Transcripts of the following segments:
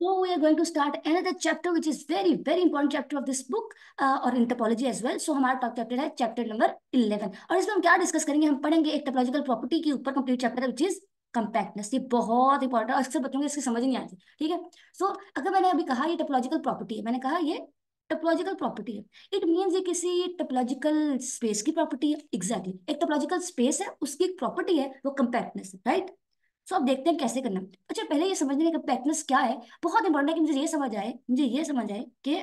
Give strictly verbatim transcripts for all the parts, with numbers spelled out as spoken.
So we are going to start another chapter, which is very, very important chapter of this book uh, और in topology as well. So हमारा top chapter है chapter number eleven. और इसमें हम क्या discuss करेंगे, हम पढ़ेंगे एक topological property के ऊपर complete chapter है, which is कम्पैक्टनेस। ये बहुत इंपॉर्टेंट है और अक्सर बच्चों को इसकी समझ नहीं आती, ठीक है। सो so, अगर मैंने अभी कहा ये टोपोलॉजिकल प्रॉपर्टी है, मैंने कहा ये टोपोलॉजिकल प्रॉपर्टी है, इट मींस ये किसी टोपोलॉजिकल स्पेस की प्रॉपर्टी है। Exactly exactly. एक टोपोलॉजिकल स्पेस है, उसकी एक प्रॉपर्टी है, वो कम्पैक्टनेस है, राइट। सो अब देखते हैं कैसे करना। अच्छा, पहले ये समझने में कम्पैक्टनेस क्या है, बहुत इंपॉर्टेंट है कि मुझे ये समझ आए मुझे ये समझ आए कि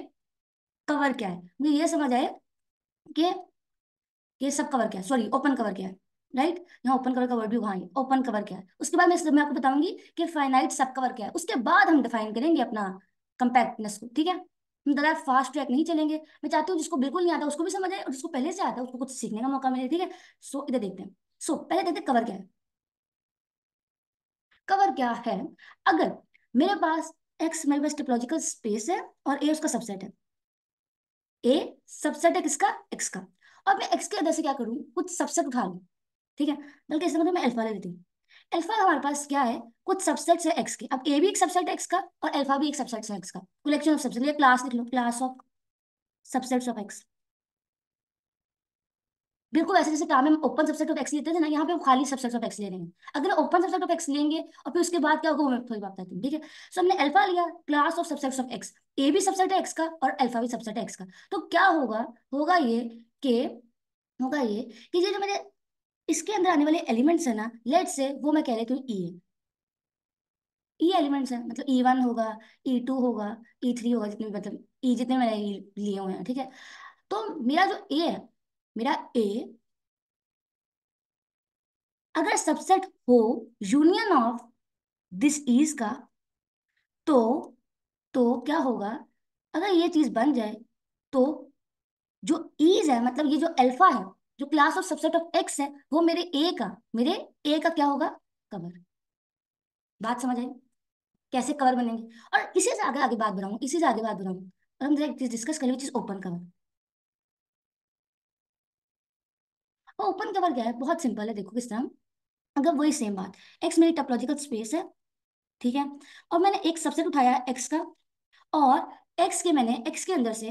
कवर क्या है, मुझे ये समझ आए कि सब कवर क्या है, सॉरी ओपन कवर क्या है, राइट। यहाँ ओपन कवर का वर्ड भी वहाँ है, ओपन कवर क्या है। उसके बाद मैं मैं आपको बताऊंगी कि फाइनाइट सब कवर क्या है, उसके बाद हम डिफाइन करेंगे अपना कम्पैक्टनेस को, ठीक है। हम ज़्यादा फास्ट ट्रैक नहीं चलेंगे, मैं चाहती हूँ जिसको बिल्कुल नहीं आता उसको भी समझ आए और जिसको पहले से आता है उसको कुछ सीखने का मौका मिले, ठीक है। सो इधर देखते हैं। सो पहले देखते हैं कवर क्या है। कवर क्या है, अगर मेरे पास एक्स मेरे पास टोपोलॉजिकल स्पेस है और ए उसका सबसेट है, ए सबसेट है किसका, एक्स का, और मैं एक्स के अंदर से क्या करूँ कुछ सबसेट उठा लूँ, ठीक है। बल्कि इसमें मैं अल्फा ले लेती हूँ। अल्फा हमारे पास क्या है, कुछ सबसेट्स है एक्स के। अब ए भी एक सबसेट है एक्स का और अल्फा भी एक सबसेट है एक्स का, कलेक्शन ऑफ सबसेट। ये क्लास लिख लो, class of subsets of X. बिल्कुल वैसे जैसे काम हम ओपन सबसेट ऑफ एक्स लेते थे ना, यहाँ पे हम खाली सबसेट्स ऑफ एक्स ले रहे हैं। अगर ओपन सबसेट ऑफ एक्स लेंगे और फिर उसके बाद क्या होगा वो मैं थोड़ी बात बताती हूँ, ठीक है। सो हमने अल्फा लिया, class of subsets of X, A भी सबसेट है एक्स का और अल्फा भी सबसेट है एक्स का। तो क्या होगा, होगा ये कि होगा ये कि ये जो मेरे इसके अंदर आने वाले एलिमेंट्स है ना, लेट से वो मैं कह रही हूँ ई ई एलिमेंट्स है, मतलब ई वन होगा, ई टू होगा, ई थ्री होगा, जितने मतलब ई जितने मैंने लिए हुए हैं, ठीक है। तो मेरा जो ए है, मेरा ए अगर सबसेट हो यूनियन ऑफ दिस ईज का, तो तो क्या होगा, अगर ये चीज बन जाए तो जो ईज है, मतलब ये जो अल्फा है जो class of subset of X है, वो मेरे ए का मेरे ए का क्या होगा, कवर। बात समझ आई कैसे कवर बनेंगे, और इसी से आगे आगे बात बढ़ाऊँ इसी से आगे बात बढ़ाऊँ और हम डायरेक्ट डिस्कस करेंगे चीज ओपन कवर। और ओपन कवर क्या है, बहुत सिंपल है, देखो किस तरह। अगर वही सेम बात, एक्स मेरी टोपोलॉजिकल स्पेस है, ठीक है, और मैंने एक सबसेट उठाया एक्स का और एक्स के मैंने एक्स के अंदर से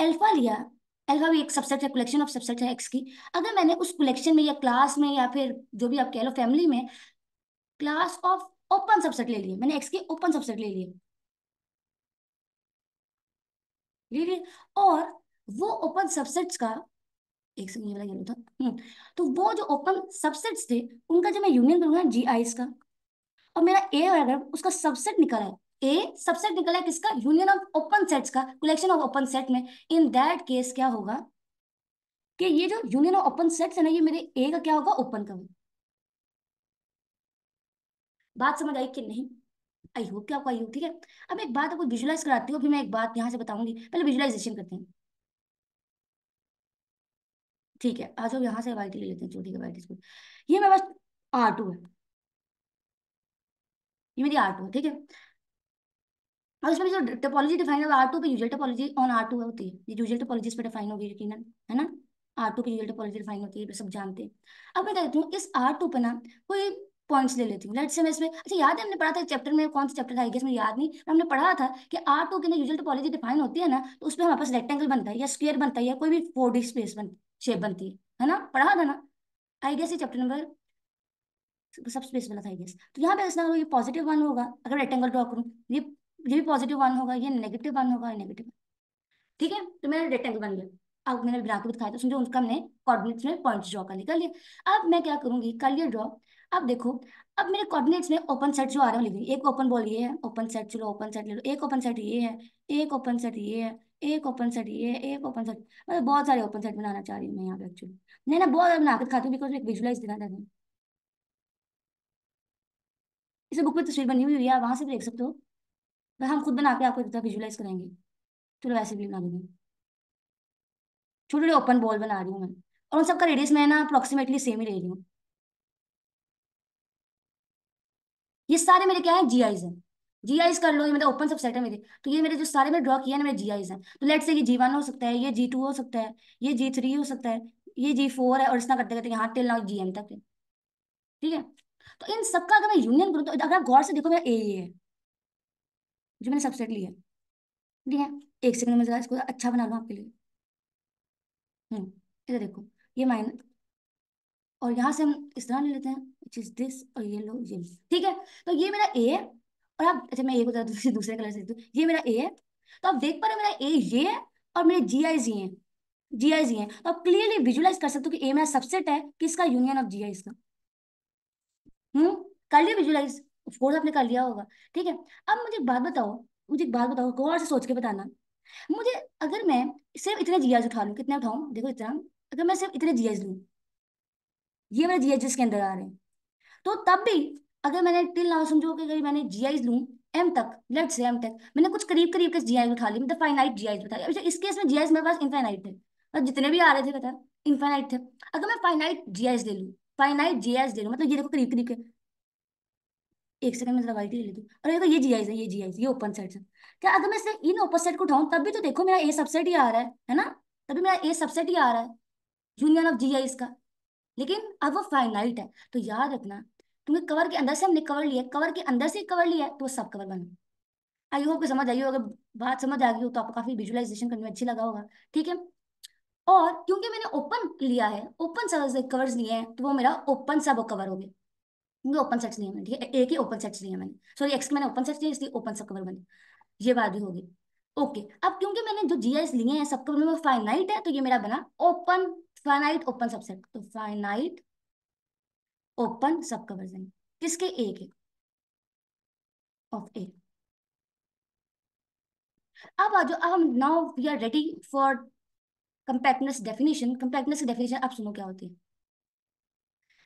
अल्फा लिया, अल्फा भी एक सबसेट है, कलेक्शन ऑफ सबसेट है एक्स की। अगर मैंने उस कलेक्शन में या क्लास में या फिर जो भी आप कह लो फैमिली में क्लास ऑफ ओपन सबसेट ले लिए, मैंने एक्स के ओपन सबसेट ले लिए ले लिए और वो ओपन सबसेट्स का एक से वाला ये था, तो वो जो ओपन सबसेट्स थे उनका जो मैं यूनियन करूँगा जी आई का, और मेरा ए अगर उसका सबसेट निकला है, ए सबसेट निकला है किसका, यूनियन ऑफ ओपन सेट्स का, कलेक्शन ऑफ ओपन सेट में। इन दैट केस क्या होगा कि ये जो यूनियन ऑफ ओपन सेट्स है ना, ये मेरे ए का क्या होगा, ओपन कवर। बात समझ आई कि नहीं आई, हो क्या आपको आई हो, ठीक है। अब एक बात आपको विजुलाइज कराती हूँ, अभी मैं एक बात यहाँ से बताऊंगी, पहले विजुलाइजेशन करते हैं, ठीक है। आज यहाँ से वाइट ले लेते हैं, छोटी वाइट। ये मेरे पास आर टू है, ये मेरी आर टू है, ठीक है। और इसमें जो टोपोलॉजी डिफाइन है आर टू पे usual topology on R two होती है, ये यूजुअल टोपोलॉजी पे डिफाइन होगी यकीनन, है ना। आर टू पे यूजुअल टोपोलॉजी डिफाइन होती है, ये सब जानते हैं। अब मैं कहती हूँ इस आर टू पे ना कोई पॉइंट्स ले लेती हूँ, लेट्स से मैं इसमें, अच्छा याद है हमने पढ़ा था चैप्टर में, कौन सा चैप्टर था आई गेस मुझे याद नहीं, हमने पढ़ा था कि आर टू के ना यूजुअल टोपोलॉजी डिफाइन होती है ना, तो उसमें हमारे पास रेक्टेंगल बनता है या स्क्वायर बनता है या कोई भी फोर डी स्पेस बन शेप बनती है, है ना, पढ़ा था ना आई गेस, ये चैप्टर नंबर सब स्पेस वाला था आई गेस। तो यहाँ पे ऐसा ये पॉजिटिव वन होगा, अगर रेक्टेंगल ड्रॉ करूँ ये ये भी पॉजिटिव वन होगा, ये नेगेटिव वन होगा, ये नेगेटिव, ठीक है। तो मैंने रेक्टेंगल बन लिया, अब मैंने बना के दिखाया था, समझो उनका मैंने कोऑर्डिनेट्स में पॉइंट्स ड्रॉ कर निकाल लिया। अब मैं क्या करूंगी, कर लिया ड्रॉ। अब देखो, अब मेरे कोऑर्डिनेट्स में ओपन सेट जो आ रहे हैं लिख लीजिए, एक ओपन बॉल ये है, ओपन सेट चलो ओपन सेट ले लो, एक ओपन सेट ये है, एक ओपन सेट ये है, एक ओपन सेट ये है, एक ओपन सेट, मतलब बहुत सारे ओपन सेट बनाना चाह रही हूँ मैं यहाँ पे एक्चुअली, नहीं ना बहुत बना के दिखाती हूँ बिकॉज एक विजुलाइज देना चाहती हूँ। इसे बुक में तस्वीर बनी हुई है, वहां से देख सकते हो, हम खुद बना के आपको इतना विजुलाइज कराएंगे, चलो वैसे भी बना देंगे। छोटे छोटे ओपन बॉल बना रही हूँ मैं, और उन सबका रेडियस मैं ना अप्रोक्सीमेटली सेम ही ले रही हूँ। ये सारे मेरे क्या है, जी आईज है, जी आईज कर लो, ये मतलब ओपन सबसेट है मेरे, तो ये मेरे जो सारे मैंने ड्रॉ किया है ना मेरे जी आईज है। तो लेट से ये जी वन हो सकता है, ये जी टू हो सकता है, ये जी थ्री हो सकता है, ये जी फोर है, और इस तरह करते करते यहाँ टिल नाउ जी एम तक, ठीक है। तो इन सबका अगर मैं यूनियन करूँ, तो अगर आप गौर से देखो मेरा ए है, जो मैंने सबसेट लिया है, ठीक है। एक सेकंड में जरा इसको अच्छा बना लूँ आपके लिए। हम्म इधर देखो, ये माइनस और यहाँ से हम इस तरह ले लेते हैं, which is this, और ये लो ये, ठीक है। तो ये मेरा ए है और आप, अच्छा मैं ए को जरा दूसरे दूसरे कलर से देती हूँ, ये मेरा ए है। तो आप देख पा रहे मेरा ए ये है और मेरे जी आई जी हैं, जी आई जी हैं। तो आप क्लियरली विजुलाइज कर सकते हो कि ए मेरा सबसेट है किसका, यूनियन ऑफ जी आईज का। हम्म कर लिया विजुलाइज, ऑफ कोर्स आपने कर लिया होगा, ठीक है। अब मुझे एक बात बताओ, मुझे एक बात बताओ, गौर से सोच के बताना मुझे, अगर मैं सिर्फ इतने जी आईज उठा लूँ, कितने उठाऊँ देखो इतना, अगर मैं सिर्फ इतने जी आईज लूँ, ये मेरे जी आई जिसके अंदर आ रहे हैं, तो तब भी अगर मैंने टिल नाउ समझो कि अगर मैंने जी आईज लूँ एम तक, लेट से एम तक मैंने कुछ करीब करीब के जी आई उठा ली, मतलब फाइनाइट जी आईज उठा लिया। इस केस में जी आईज मेरे पास इनफाइनाइट थे और जितने भी आ रहे थे पता है इनफाइनाइट थे। अगर मैं फाइनाइट जी आईज ले लूँ, फाइनाइट जी आईज ले लूँ, मतलब ये देखो करीब करीब के, एक सेकंड में जरा वाइट ले लेती हूँ, और देखो ये जी आईज है, ये जी आईज, ये ओपन सेट है क्या। अगर मैं सिर्फ इन ओपन सेट को उठाऊँ तब भी तो देखो मेरा ए सबसेट ही आ रहा है, है ना, तभी मेरा ए सबसेट ही आ रहा है यूनियन ऑफ जी आईज का। लेकिन अब वो फाइनाइट है, तो याद रखना क्योंकि कवर के अंदर से हमने कवर लिया, कवर के अंदर से कवर लिया तो वो सब कवर बना। आई होप समझ आई हो, अगर बात समझ आ गई हो तो आपको काफी विजुअलाइजेशन करने में अच्छी लगा होगा, ठीक है। और क्योंकि मैंने ओपन लिया है, ओपन सब कवर्स लिए हैं, तो वो मेरा ओपन सब कवर हो गया, क्योंकि ओपन सेट्स लिए मैंने, ठीक है, एक ही ओपन सेट्स लिए मैंने, सॉरी एक्स मैंने ओपन सेट्स लिए इसलिए ओपन सब कवर बने, ये बात भी होगी, ओके। अब क्योंकि मैंने जो जी आई एस लिए हैं सब कवर में वो फाइनाइट है, तो ये मेरा बना ओपन फाइनाइट ओपन सबसेट। तो फाइनाइट ओपन सब कवर किसके, ए के, ऑफ ए। अब आज हम now we are ready for compactness definition. Compactness की डेफिनेशन आप सुनो क्या होती है,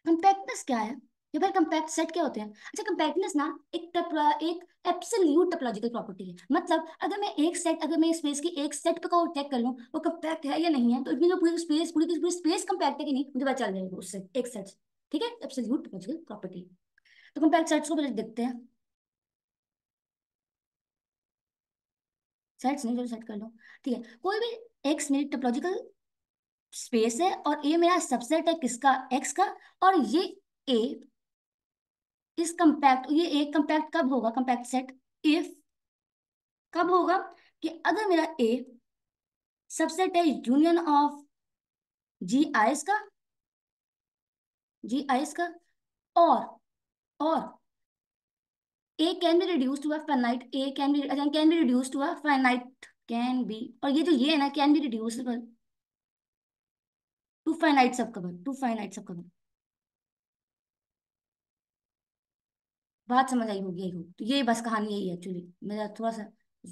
कंपैक्टनेस क्या है या फिर कंपैक्ट सेट क्या होते हैं। अच्छा कंपैक्टनेस ना एक एक एब्सोल्यूट टॉपोलॉजिकल प्रॉपर्टी है, मतलब अगर मैं एक सेट, अगर मैं स्पेस की एक सेट पे को चेक कर लूँ वो कंपैक्ट है या नहीं है, तो इसमें जो पूरी स्पेस पूरी की पूरी स्पेस कंपैक्ट है कि नहीं मुझे पता चल जाएगा उससे, एक सेट, ठीक है, एब्सोल्यूट टॉपोलॉजिकल प्रॉपर्टी। तो कंपैक्ट सेट्स को पहले देखते हैं, सेट्स नहीं जो सेट कर लो, ठीक है। कोई भी एक्स मेरी टॉपोलॉजिकल स्पेस है और ये मेरा सबसेट है किसका, एक्स का, और ये ए इस कंपैक्ट, ये ए कंपैक्ट कब होगा, कंपैक्ट सेट इफ कब होगा कि अगर मेरा ए सबसेट है यूनियन ऑफ जी आईज का, जी आईज का, और और A can be reduced to a finite, A can be again can be reduced to a finite, can be, और ये जो ये है ना can be reducible to finite subcover, to finite subcover, बात समझ आई होगी, यही हो तो ये बस कहानी यही है एक्चुअली। मैं थोड़ा सा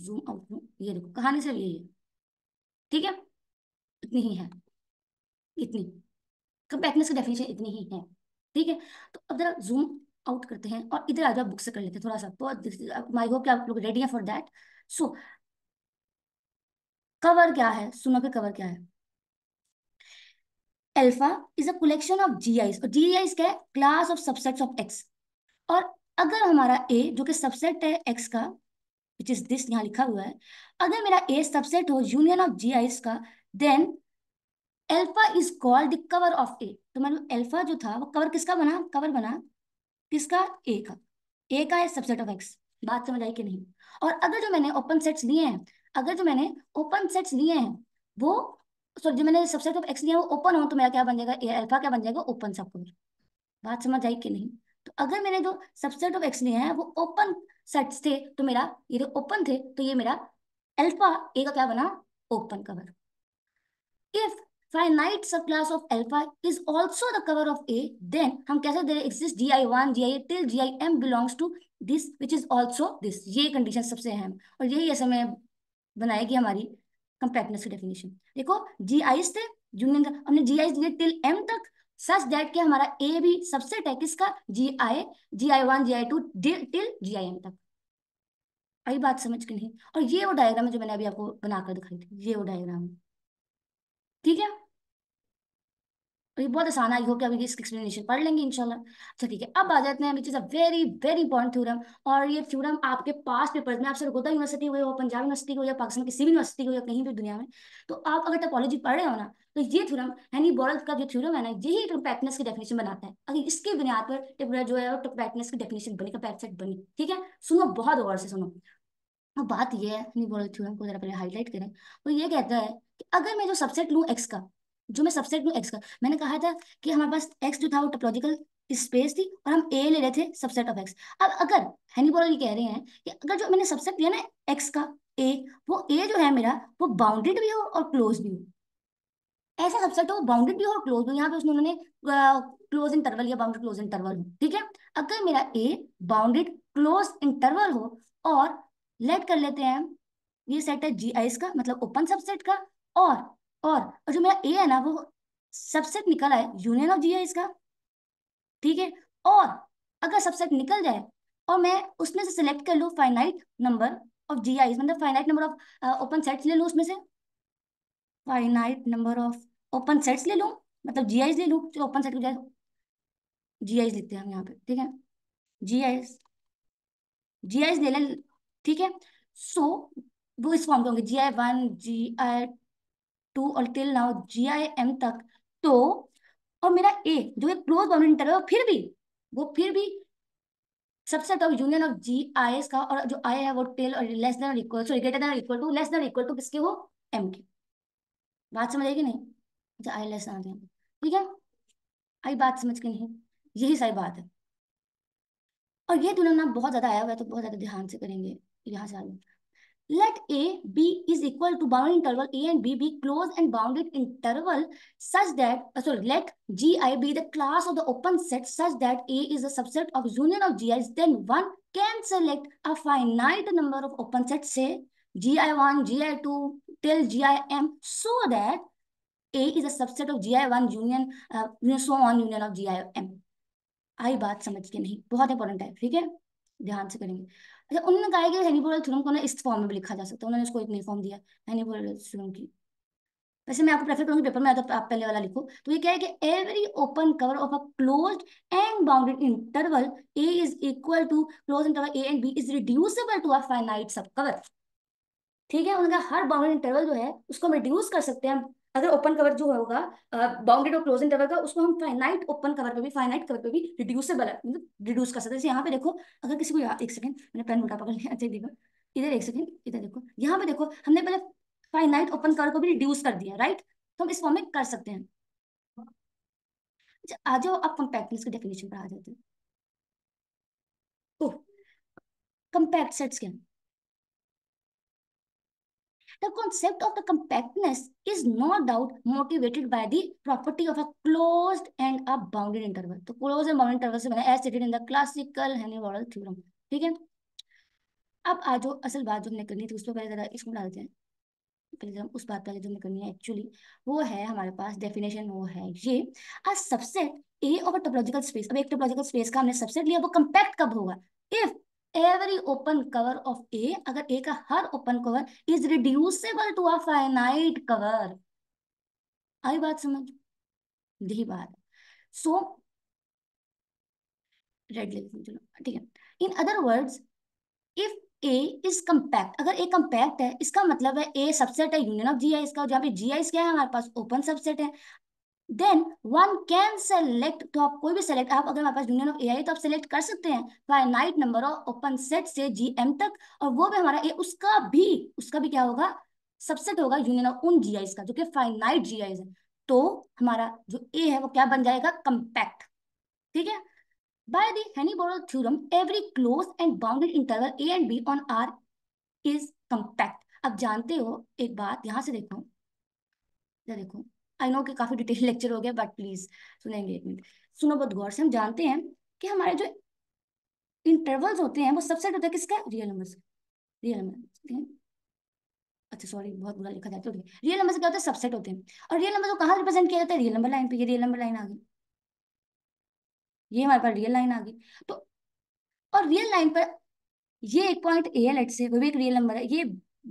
zoom out हूँ, ये देखो कहानी सिर्फ यही है, ठीक है, इतनी ही है, इतनी कंपैक्टनेस की डेफिनेशन इतनी ही है, ठीक है। तो अब जरा जूम आउट करते हैं और इधर आ जाओ, बुक से कर लेते हैं थोड़ा सा, बहुत माय होप कि आप लोग रेडी हैं फॉर दैट। सो कवर क्या है, सुनो कि कवर क्या है। Alpha is a collection of G eyes, और जी आईज क्या है, class of subsets of X. और अगर हमारा ए जो कि सबसेट है एक्स का, विच इज दिस यहाँ लिखा हुआ है, अगर मेरा ए सबसेट हो यूनियन ऑफ जी आईज का, then alpha is called the cover of A. तो मतलब अल्फा जो था वो कवर किसका बना, कवर बना किसका, ए का, ए का है सबसेट ऑफ एक्स, बात समझ आई कि नहीं। और अगर जो मैंने ओपन सेट्स लिए हैं, अगर जो मैंने ओपन सेट्स लिए हैं वो सॉरी जो मैंने सबसेट ऑफ एक्स लिया है वो ओपन हो, तो मेरा क्या बन जाएगा, ए अल्फा क्या बन जाएगा, ओपन सब कवर, बात समझ आई कि नहीं। तो अगर मैंने जो सबसेट ऑफ एक्स लिए हैं वो ओपन सेट्स थे, तो मेरा ये जो ओपन थे तो ये मेरा अल्फा ए का क्या बना, open cover. If finite subclass of alpha is also the cover of A, then हम कैसे दे exist G I one G I till G I am belongs to this which is also this. ये condition सबसे अहम और यही ऐसे में बनाएगी हमारी कंपैक्टनेस की डेफिनेशन। देखो जी आईज थे यूनियन, हमने जी आईज लिए टिल एम तक, सच दैट कि हमारा ए भी सबसेट है किसका, G i G I one G I two till G I am तक। आई बात समझ के नहीं। और ये वो डायग्राम है जो मैंने अभी आपको बनाकर दिखाई थी, ये वो डायग्राम, ठीक है। और ये बहुत आसान है, आई होप कि अभी इसकी एक्सप्लेनेशन पढ़ लेंगे इंशाल्लाह। अच्छा ठीक है, अब आ जाते हैं which is a very very important theorem. और ये थ्योरम आपके पास पेपर्स में, आपसे गोदा यूनिवर्सिटी हो या पंजाब यूनिवर्सिटी हो या पाकिस्तान की किसी भी यूनिवर्सिटी हो या कहीं भी दुनिया में, तो आप अगर टॉपोलॉजी पढ़ रहे हो ना, तो ये थ्योरम हैनी-बोरेल का जो थ्योरम है ना, यही कंपैक्टनेस की डेफिनेशन बनाता है। अगर इसके बुनियाद पर जो है कंपैक्टनेस की डेफिनेशन बनी, कंपैक्ट सेट बनी, ठीक है। सुनो बहुत गौर से सुनो, अब बात यह है, नहीं बोल रही हूँ, जरा पहले हाईलाइट करें। वो ये कहता है कि अगर मैं जो सबसेट लूँ एक्स का, जो मैं सबसेट लूँ एक्स का, मैंने कहा था कि हमारे पास एक्स जो था वो टॉपोलॉजिकल स्पेस थी और हम ए ले रहे थे सबसेट ऑफ एक्स। अब अगर Heine-Borel कह रहे हैं कि अगर जो मैंने सबसेट लिया ना एक्स का ए, वो ए जो है मेरा वो बाउंडेड भी हो और क्लोज भी हो, ऐसा सबसेट हो बाउंडेड भी हो और क्लोज भी हो। यहाँ पे उसने उन्होंने क्लोज इंटरवल या बाउंडेड क्लोज इंटरवल हो, ठीक है। अगर मेरा ए बाउंडेड क्लोज इंटरवल हो और लेट कर लेते हैं, ये सेट है जी आईस का मतलब ओपन सबसेट का, और और और जो मेरा ए है ना वो सबसेट निकल आए यूनियन ऑफ जी आईस का, ठीक है। और अगर सबसेट निकल जाए और मैं उसमें से सिलेक्ट कर लूँ finite number of G i's, मतलब finite number of open sets ले लूँ, उसमें से finite number of open sets ले लूँ मतलब जी आईस ले लूँ, जो ओपन सेट हो जाए जी आईस लिखते हैं हम यहाँ पे, ठीक है, जी आईस जी आईस ले लें, ठीक है। सो so, वो इस फॉर्म के होंगे जी आई वन जी आई टू और till now G I am तक। तो और मेरा ए जो है क्लोज बाउंडेड इंटरवल, फिर भी वो फिर भी subset of union of G i s का, और जो आई है वो टिल और less than equal sorry greater than equal to less than equal to किसके हो एम के। बात समझ आएगी नहीं? अच्छा आई लेस देन, ठीक है, आई बात समझ के नहीं, यही सही बात है। और ये दोनों नाम बहुत ज्यादा आया हुआ है तो बहुत ज्यादा ध्यान से करेंगे। यहाँ से let A B is equal to bounded interval A and B B close and bounded interval such that sorry let G I be the class of the open set such that A is a subset of union of G I, then one can select a finite number of open set से G I one G I two till G I m so that A is a subset of G I one union so on union of G I m. आई बात समझ के नहीं, बहुत important है, ठीक है, ध्यान से करेंगे। अच्छा, उन्होंने कहा कि Heine-Borel थ्योरम को ना इस फॉर्म में भी लिखा जा सकता है, उन्होंने इसको एक नई फॉर्म दिया Heine-Borel थ्योरम की। वैसे मैं आपको प्रेफर करूंगी पेपर में, तो आप पहले वाला लिखो। तो ये क्या है कि every open cover of a closed and bounded interval A is equal to close interval A and B is reducible to a finite सब कवर, ठीक है। उनका हर बाउंडेड इंटरवल जो है उसको हम रिड्यूस कर सकते हैं हम, अगर ओपन कवर जो होगा बाउंडेड और क्लोज इंटरवल का, उसको हम फाइनाइट ओपन कवर पे भी फाइनाइट कवर पे भी रिड्यूसेबल मतलब रिड्यूस कर सकते हैं। जैसे यहाँ पे देखो, अगर किसी को याद, एक सेकंड मैंने पेन उठा पकड़ लिया, अच्छा देखो इधर, एक सेकंड इधर देखो, यहाँ पे देखो हमने पहले फाइनाइट ओपन कवर को भी रिड्यूस कर दिया, राइट, तो हम इस फॉर्म में कर सकते हैं। अच्छा आ जाओ आप कम्पैक्टनेस की डेफिनेशन पर आ जाते हैं। ओह कम्पैक्ट सेट्स क्या है? The concept of the compactness is no doubt motivated by the property of a closed and a bounded interval. तो closed and bounded interval से बना as stated in the classical Heine-Borel theorem, ठीक है। अब आज जो असल बात जो हमने करनी थी उस पर पहले जरा इसको डालते हैं, पहले जरा उस बात पहले जो हमने करनी है एक्चुअली वो है हमारे पास डेफिनेशन, वो है ये a subset A of a topological space। अब एक टोपोलॉजिकल स्पेस का हमने सबसेट लिया, वो कंपैक्ट कब होगा? If every open cover of A, अगर ए का हर open cover is reducible to a finite cover. आई बात समझ, यही बात है। सो रेड लेते हैं, चलो ठीक है। In other words if A is compact, अगर ए कंपैक्ट है इसका मतलब है ए सबसेट है यूनियन ऑफ जी आई इसका, जहाँ पे जी आई क्या है हमारे पास ओपन सबसेट है, देन वन कैन सेलेक्ट, तो आप कोई भी सेलेक्ट, आप अगर हमारे पास यूनियन ऑफ ए आई तो आप सेलेक्ट कर सकते हैं finite number of open set से जी एम तक, और वो भी हमारा ए उसका भी उसका भी क्या होगा सबसेट होगा यूनियन ऑफ उन जी आईज का जो कि फाइनाइट जी आईज है। तो हमारा जो ए है वो क्या बन जाएगा कंपैक्ट, ठीक है। By the Heine-Borel theorem every close and bounded interval A and B on R is compact. अब जानते हो एक बात, यहाँ से देखो जरा देखो, आई नो कि काफी डिटेल लेक्चर हो गया बट प्लीज सुनेंगे एक मिनट, सुनो बहुत गौर से। हम जानते हैं कि हमारे जो इंटरवल्स होते हैं वो सबसेट होता है किसका? रियल नंबर से, रियल नंबर, अच्छा सॉरी बहुत बुरा लिखा जाता है, रियल नंबर से क्या होता है सबसेट होते हैं। और रियल नंबर को कहाँ रिप्रेजेंट किया जाता है? रियल नंबर लाइन पे। ये रियल नंबर लाइन आ गई, ये हमारे पास रियल लाइन आ गई, तो और रियल लाइन पर ये एक पॉइंट ए है लेट से, वो भी एक रियल नंबर है, ये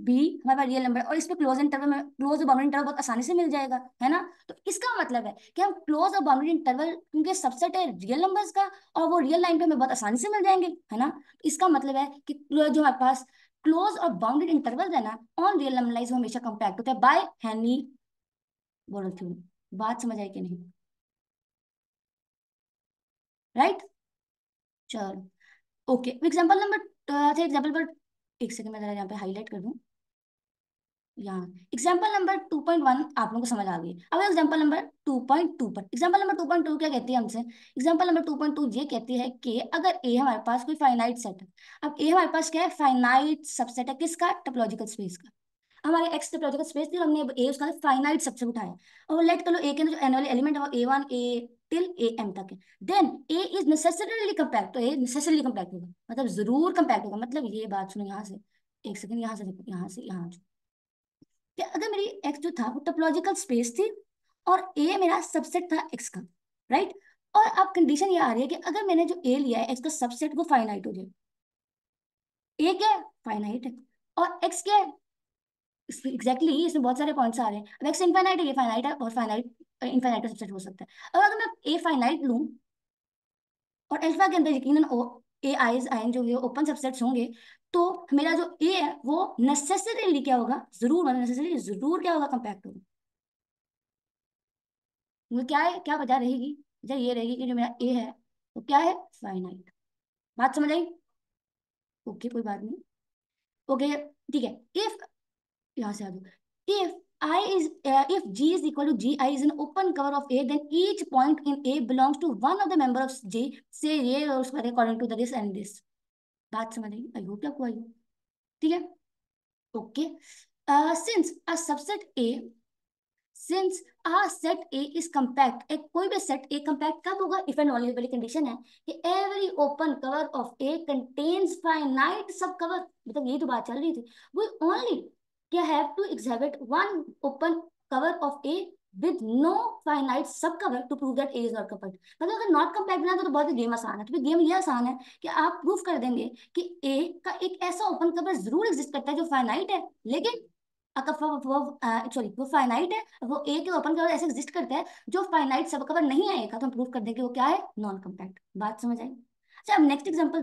बी हमारे पास रियल नंबर, और इस पे क्लोज इंटरवल में क्लोज और बाउंडेड इंटरवल बहुत आसानी से मिल जाएगा, है ना। तो इसका मतलब है कि हम क्लोज और बाउंडेड इंटरवल क्योंकि सबसेट है रियल नंबर्स का और वो रियल लाइन पे हमें बहुत आसानी से मिल जाएंगे, है ना। इसका मतलब है कि जो हमारे पास क्लोज और बाउंडेड इंटरवल है ना ऑन रियल नंबर लाइंस हमेशा कंपैक्ट होता है बाय Heine-Borel थ्योरम। बात समझ आई कि नहीं? राइट, चलो ओके। एग्जाम्पल नंबर एग्जाम्पल पर एक सेकंड में जरा यहाँ पे हाईलाइट कर दूं। यहाँ example number two point one आप लोगों को समझ आ गई। अब example number two point two पर example number two point two क्या कहती है हमसे, example number two point two ये कहती है कि अगर ए हमारे पास कोई फाइनाइट सेट है, अब ए हमारे पास क्या है फाइनाइट सबसेट है किसका, टॉपोलॉजिकल स्पेस का। हमारे एक्स टॉपोलॉजिकल स्पेस थी और हमने ए उसका फाइनाइट सबसेट उठाया और लेट कर लो ए के अंदर जो एन वाले एलिमेंट है वो A one A till A M तक है, then A is necessarily compact, तो ए नेसेसरीली कंपैक्ट होगा मतलब जरूर कंपैक्ट होगा। मतलब ये बात सुनो यहाँ से, एक सेकंड यहाँ से देखो, यहाँ से यहाँ कि अगर मेरी एक्स जो था वो टॉपोलॉजिकल स्पेस थी और ए मेरा सबसेट था एक्स का, राइट। और अब कंडीशन ये आ रही है कि अगर मैंने जो ए लिया है एक्स का सबसेट वो फाइनाइट हो जाए, ए क्या है फाइनाइट है और एक्स क्या है एग्जैक्टली exactly, इसमें बहुत सारे पॉइंट्स आ रहे हैं। अब एक्स इनफाइनाइट है, ये फाइनाइट है और फाइनाइट इनफाइनाइट का सबसेट हो सकता है। अब अगर मैं ए फाइनाइट लूं और अल्फा के अंदर यकीनन ओ ए आइज आइन जो ये ओपन सबसेट्स होंगे तो मेरा जो ए है वो नेसेसरीली क्या होगा जरूर, मतलब नेसेसरीली जरूर क्या होगा कंपैक्ट होगा। वो क्या है क्या वजह रहेगी, वजह ये रहेगी कि जो मेरा ए है वो क्या है फाइनाइट। बात समझ आई? ओके कोई बात नहीं, ओके ठीक है। इफ यहाँ से आ जाओ, if I is uh, if G is equal to G I is an open cover of A, then each point in A belongs to one of the member of G, say ये और उसके according to the this and this। बात समझ आई? I hope आपको आई, ठीक है okay. Since a subset A, since a set A is compact, एक कोई भी set A compact कब होगा if and only वाली condition है कि every open cover of A contains finite sub cover, मतलब ये तो बात चल रही थी। We only क्या have to exhibit one open cover of A with no finite सब cover to prove that A is not compact. मतलब अगर नॉट कंपैक्ट बना तो बहुत ही गेम आसान है। तो गेम ये आसान है कि आप प्रूव कर देंगे कि ए का एक ऐसा ओपन कवर जरूर एग्जिस्ट करता है जो फाइनाइट है, लेकिन सॉरी वो फाइनाइट है, वो ए के ओपन कवर ऐसे एग्जिस्ट करता है जो फाइनाइट सब कवर नहीं है ए का, तो हम प्रूव कर देंगे वो क्या है नॉन कंपैक्ट। बात समझ आई? अच्छा अब नेक्स्ट एग्जाम्पल।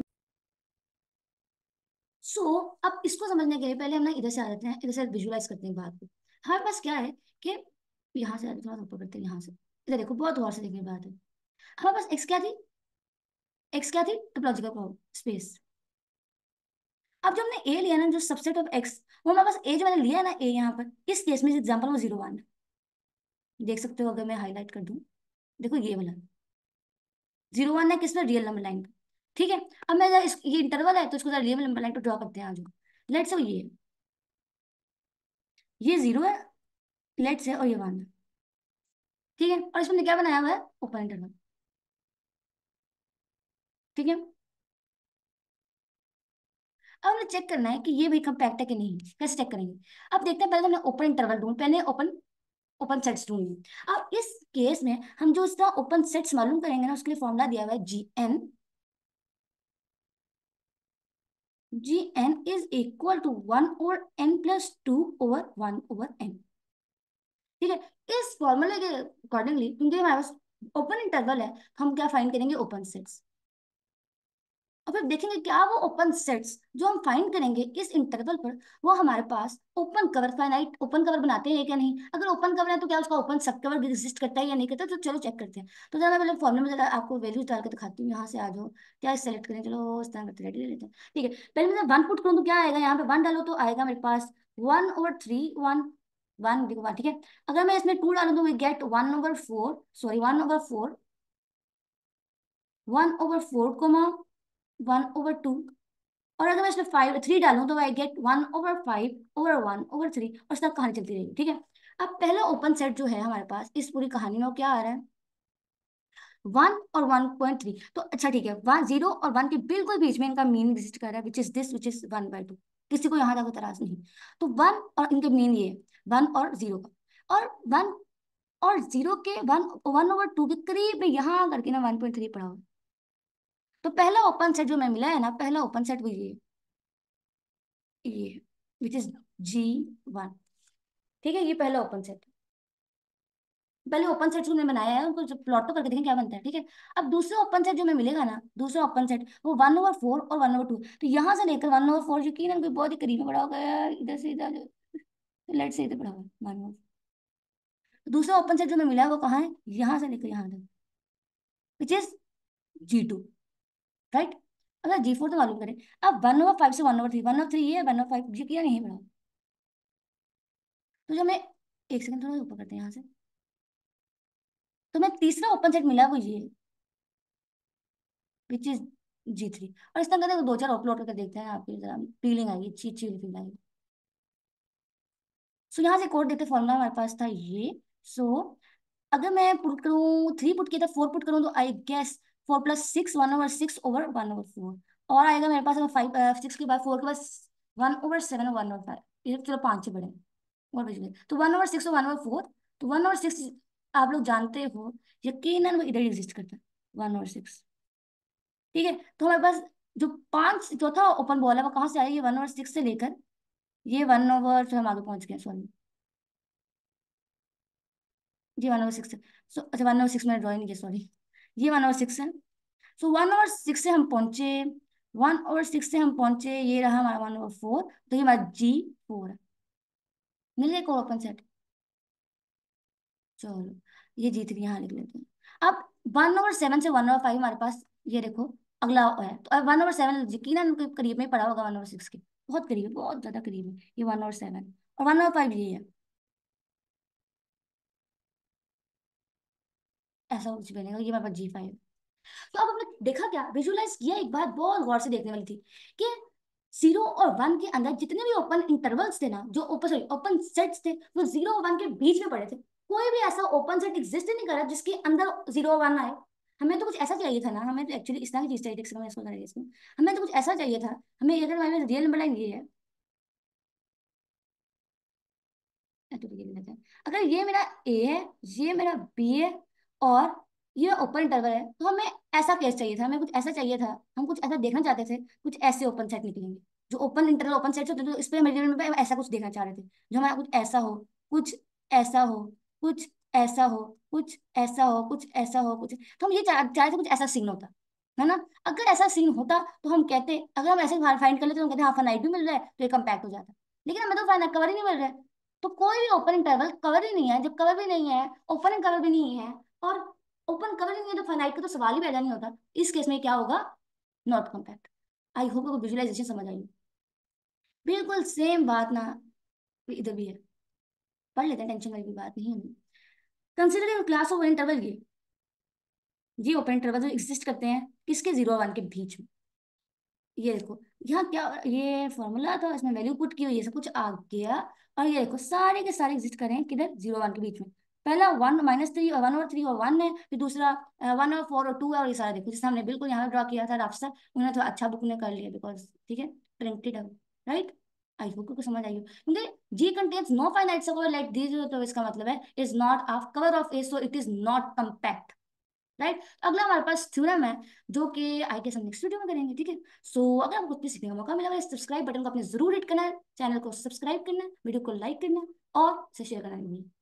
सो so, अब इसको समझने के लिए पहले हम ना इधर से आ जाते हैं, इधर से विजुलाइज करते हैं बात को। हमारे पास क्या है कि यहाँ से थोड़ा ऊपर करते हैं, यहाँ से इधर देखो बहुत गौर से देखने की बात है। हमारे पास एक्स क्या थी, एक्स क्या थी टॉपोलॉजिकल स्पेस। अब जो हमने ए लिया ना जो सबसेट ऑफ एक्स, वो हमारे पास ए जो मैंने लिया ना ए यहाँ पर इस केस में एग्जाम्पल वो जीरो वन है, देख सकते हो। अगर मैं हाईलाइट कर दूँ देखो ये वाला जीरो वन है किसमें रियल नंबर लाइन पर, ठीक है। अब मैं इस, ये इंटरवल है तो इसको रियल नंबर लाइन को ड्रॉ करते हैं। आज लेट्स से ये ये जीरो है लेट्स से और ये वन है, ठीक है। और इसमें क्या बनाया हुआ है ओपन इंटरवल, ठीक है। अब हमें चेक करना है कि ये भी कंपैक्ट है कि नहीं, कैसे चेक करेंगे। अब देखते हैं पहले हमने ओपन इंटरवल ढूंढ पहले ओपन ओपन सेट्स ढूंढेंगे। अब इस केस में हम जो इसका ओपन सेट्स मालूम करेंगे ना उसके लिए फॉर्मूला दिया हुआ है G n G n is equal to one over n plus two over one over n, ठीक है। इस फॉर्मूले के अकॉर्डिंगली क्योंकि हमारे पास ओपन इंटरवल है हम क्या फाइंड करेंगे ओपन सेट्स। और फिर देखेंगे क्या वो ओपन सेट्स जो हम फाइंड करेंगे इस इंटरवल पर वो हमारे पास open cover finite open cover बनाते हैं या नहीं। अगर ओपन कवर है तो क्या उसका ओपन सब कवर भी एग्जिस्ट करता है या नहीं करता, तो चलो चेक करते हैं। तो जरा मैं पहले फॉर्मूले में जरा आपको वैल्यूज डाल के दिखाती हूँ। यहाँ से आ जाओ, क्या सेलेक्ट करें, चलो इस तरह करते ले लेते हैं, ठीक है। पहले मैं वन पुट करूँ तो क्या आएगा, यहाँ पे वन डालो तो आएगा मेरे पास one over three one one देखो वन, ठीक है। अगर मैं इसमें टू डालू तो get one over four sorry one over four one over four comma one over two. और अगर मैं इसमें फाइव थ्री डालूं तो I get one over five over one over three और सब कहानी चलती रहेगी, ठीक है। अब पहला ओपन सेट जो है हमारे पास इस पूरी कहानी में वो क्या आ रहा है वन और वन पॉइंट थ्री, तो अच्छा ठीक है वन जीरो और वन के बिल्कुल बीच में इनका मीन एग्जिस्ट कर रहा है which is this which is one by two, किसी को यहाँ तक तराज नहीं। तो वन और इनके मीन ये वन और जीरो का और वन और जीरो के वन वन ओवर टू के करीब में यहाँ करके ना वन पॉइंट थ्री पड़ा हुआ। तो पहला ओपन सेट जो मैं मिला है ना पहला ओपन सेट वो ये ये विच इज जी वन, ठीक है। ये पहला ओपन सेट, पहले ओपन सेट जो मैंने बनाया है उनको प्लॉट तो करके देखें क्या बनता है, ठीक है। अब दूसरा ओपन सेट जो मैं मिलेगा ना दूसरा ओपन सेट वो वन ओवर फोर और वन ओवर टू, तो यहाँ से लेकर वन ओवर फोर जो की ना कोई बहुत ही करीब में बड़ा होगा यार, इधर से इधर लेट से इधर बड़ा होगा वन ओवर। दूसरा ओपन सेट जो मैं मिला है वो कहाँ है, यहाँ से लेकर यहाँ तक which is G two, right. अच्छा जी फोर तो मालूम करें। अब वन ओवर फाइव से one over three, one over three ये है, वन ओवर फाइव जी किया नहीं बनाओ। तो जो मैं एक सेकंड थोड़ा ऊपर करते हैं यहाँ से, तो मैं तीसरा ओपन सेट मिला वो ये विच इज जी थ्री। और इस तरह करते हैं दो चार अपलोड करके देखते हैं, आपकी जरा फीलिंग आएगी, अच्छी अच्छी फीलिंग आएगी। सो so, यहाँ से कोड देते फॉर्मूला हमारे पास था ये। सो so, अगर मैं पुट करूँ थ्री पुट किया था, फोर पुट करूँ तो I guess four plus six one over six over one over four. और आएगा मेरे पास फाइव सिक्स के बाद फोर के बाद one over seven one over five. ये चलो पाँच से बड़े और बच गए तो one over six one over four. तो वन ओवर सिक्स आप लोग जानते हो यकीनन वो इधर एग्जिस्ट करता है वन ओवर सिक्स। ठीक है तो हमारे पास जो पाँच चौथा ओपन बॉल है वो कहाँ से आएगी, वन ओवर सिक्स से लेकर ये वन ओवर जो हम आगे पहुंच गए सॉरी ये वन ओवर सिक्स है। सो अच्छा वन ओवर सिक्स मैंने ड्रॉइंग किया सॉरी, ये वन ओवर सिक्स है। सो वन ओवर सिक्स से हम पहुंचे, वन ओवर सिक्स से हम पहुंचे ये रहा हमारा वन ओवर फोर। तो ये हमारा जी फोर है, मिल गया कोड ओपन सेट। चलो ये जी थ्री यहाँ लिख लेते हैं। अब वन ओवर सेवन से वन ओवर फाइव हमारे पास ये देखो अगला है। तो अब वन ओवर सेवन यकीनन करीब में पड़ा होगा वन ओवर सिक्स के, बहुत करीब है, बहुत ज्यादा करीब है। ये वन ओवर सेवन और वन ओवर फाइव ये है, ऐसा कुछ बनेगा। ये हमारे पास जी फाइव। तो अब हमने देखा क्या, विजुअलाइज किया एक बात बहुत गौर से देखने वाली थी कि जीरो और वन के अंदर जितने भी ओपन इंटरवल्स थे ना, जो ओपन सॉरी ओपन सेट्स थे वो जीरो और वन के बीच में पड़े थे। कोई भी ऐसा ओपन सेट एग्जिस्ट नहीं कर रहा जिसके अंदर जीरो और वन आए। हमें तो कुछ ऐसा चाहिए था ना, हमें तो एक्चुअली इस तरह की चीज चाहिए थी। मैं इसको करेंगे इसमें हमें तो कुछ ऐसा चाहिए था, हमें अगर हमारे रियल नंबर लाइन ये है, अगर ये मेरा ए है ये मेरा बी है और ये ओपन इंटरवल है, तो हमें ऐसा केस चाहिए था, हमें कुछ ऐसा चाहिए था, हम कुछ ऐसा देखना चाहते थे, कुछ ऐसे ओपन सेट निकलेंगे जो ओपन इंटरवल ओपन सेट होते थे। तो इस पर हम ऐसा कुछ देखना चाह रहे थे जो हमारा कुछ ऐसा हो, कुछ ऐसा हो, कुछ ऐसा हो, कुछ ऐसा हो, कुछ ऐसा हो, कुछ। तो हम ये चाह रहे थे कुछ ऐसा सीन होता है ना। अगर ऐसा सीन होता तो हम कहते, अगर हम ऐसे फाइंड कर लेते तो हम कहते हाँ फाइनाइट भी मिल रहा है तो ये कम्पैक्ट हो जाता। लेकिन हमें तो फाइनाइट कवर ही नहीं मिल रहा है, तो कोई भी ओपन इंटरवल कवर ही नहीं है। जब कवर भी नहीं है, ओपन कवर भी नहीं है और ओपन कवर नहीं है तो फाइनाइट का तो सवाल ही पैदा नहीं होता। इस केस में क्या होगा, नॉट कम्पैक्ट। आई होप आपको विजुअलाइजेशन समझ आई। बिल्कुल सेम बात ना इधर भी है, पढ़ लेते हैं, टेंशन वाली कोई बात नहीं है। कंसीडर क्लास ऑफ इंटरवल, ये ये ओपन इंटरवल जो एग्जिस्ट करते हैं किसके, जीरो वन के बीच में। ये देखो यहाँ क्या, ये फॉर्मूला था, इसमें वैल्यू पुट की हुई, ये सब कुछ आ गया। और ये देखो सारे के सारे एग्जिस्ट कर रहे हैं किधर, जीरो वन के बीच में। पहला वन माइनस थ्री और वन और थ्री और वन है, फिर दूसरा वन और फोर और टू है। और ये सारा देखो जिससे हमने बिल्कुल यहाँ ड्रॉ किया था राफ्टर, उन्होंने थोड़ा अच्छा बुक ने कर लिया बिकॉज ठीक है प्रिंटेड है राइट। आई होप को समझ आई हो। क्योंकि जी कंटेन्स नो फाइनाइट सब कवर लाइक दिस, तो इसका मतलब है is not of cover of A, so it is not compact right. अगला हमारे पास थ्योरम है जो कि आई के हम नेक्स्ट वीडियो में करेंगे ठीक है। सो अगर आपको कुछ सीखने का मौका मिला, सब्सक्राइब बटन को आपने जरूर हिट करना है, चैनल को सब्सक्राइब करना है, वीडियो को लाइक करना है और शेयर करना है।